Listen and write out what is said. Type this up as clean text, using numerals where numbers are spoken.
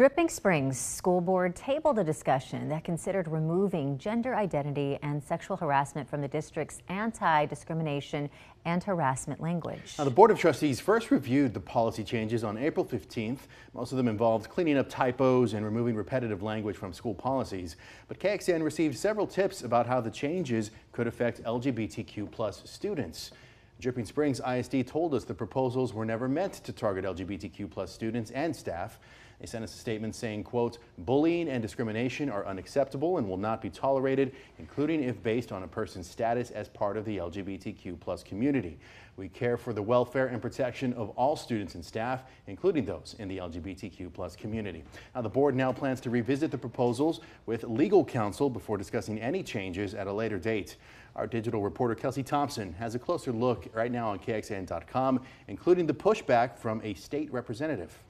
Dripping Springs School Board tabled a discussion that considered removing gender identity and sexual harassment from the district's anti-discrimination and harassment language. Now, the Board of Trustees first reviewed the policy changes on April 15th. Most of them involved cleaning up typos and removing repetitive language from school policies. But KXAN received several tips about how the changes could affect LGBTQ+ students. Dripping Springs ISD told us the proposals were never meant to target LGBTQ+ students and staff. They sent us a statement saying, quote, "Bullying and discrimination are unacceptable and will not be tolerated, including if based on a person's status as part of the LGBTQ+ community. We care for the welfare and protection of all students and staff, including those in the LGBTQ+ community." Now, the board now plans to revisit the proposals with legal counsel before discussing any changes at a later date. Our digital reporter Kelsey Thompson has a closer look right now on KXAN.com, including the pushback from a state representative.